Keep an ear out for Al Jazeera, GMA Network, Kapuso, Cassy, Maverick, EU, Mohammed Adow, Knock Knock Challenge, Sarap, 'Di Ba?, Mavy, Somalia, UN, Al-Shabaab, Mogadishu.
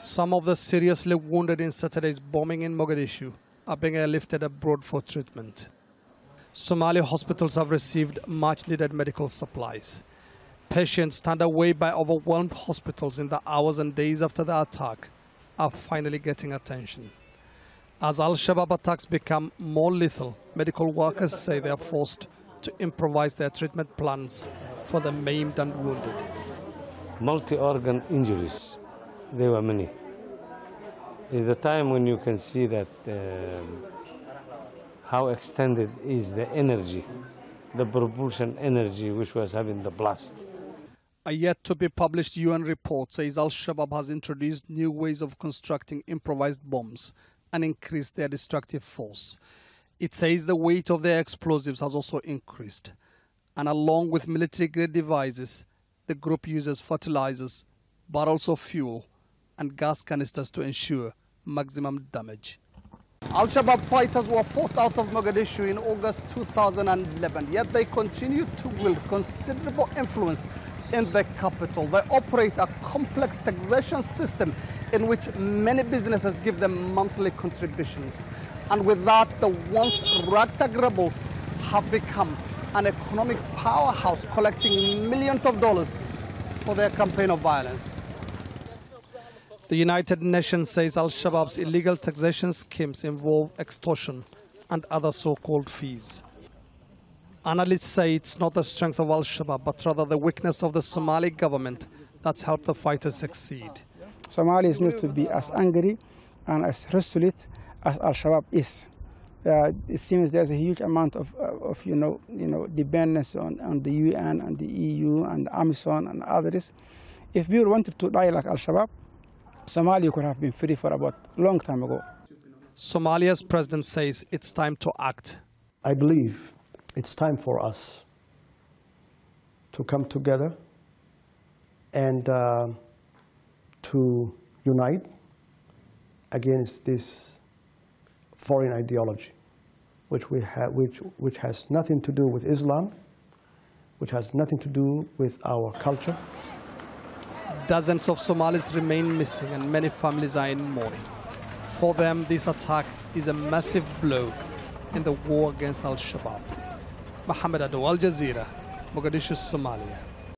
Some of the seriously wounded in Saturday's bombing in Mogadishu are being airlifted abroad for treatment. Somali hospitals have received much-needed medical supplies. Patients turned away by overwhelmed hospitals in the hours and days after the attack are finally getting attention. As Al-Shabaab attacks become more lethal, medical workers say they are forced to improvise their treatment plans for the maimed and wounded. Multi-organ injuries, there were many. It's the time when you can see that how extended is the energy, the propulsion energy which was having the blast. A yet-to-be-published UN report says Al-Shabaab has introduced new ways of constructing improvised bombs and increased their destructive force. It says the weight of their explosives has also increased. And along with military-grade devices, the group uses fertilizers, but also fuel and gas canisters to ensure maximum damage. Al-Shabaab fighters were forced out of Mogadishu in August 2011, yet they continue to wield considerable influence in the capital. They operate a complex taxation system in which many businesses give them monthly contributions. And with that, the once ragtag rebels have become an economic powerhouse, collecting millions of dollars for their campaign of violence. The United Nations says Al-Shabaab's illegal taxation schemes involve extortion and other so-called fees. Analysts say it's not the strength of Al-Shabaab, but rather the weakness of the Somali government that's helped the fighters succeed. Somalia is not to be as angry and as resolute as Al-Shabaab is. It seems there's a huge amount of dependence on the UN and the EU and Amazon and others. If we wanted to die like Al-Shabaab, Somalia could have been free for about a long time ago. Somalia's president says it's time to act. I believe it's time for us to come together and to unite against this foreign ideology, which has nothing to do with Islam, which has nothing to do with our culture. Dozens of Somalis remain missing and many families are in mourning. For them, this attack is a massive blow in the war against Al-Shabaab. Mohammed Adow, Al Jazeera, Mogadishu, Somalia.